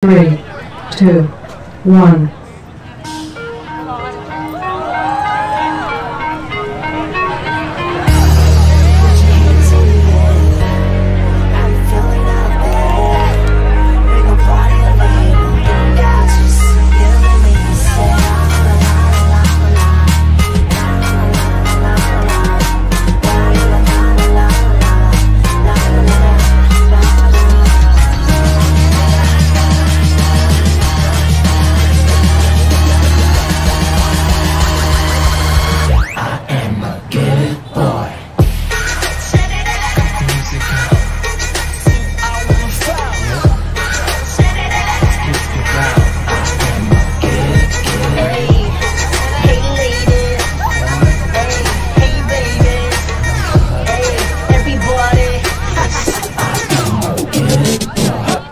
3, 2, 1.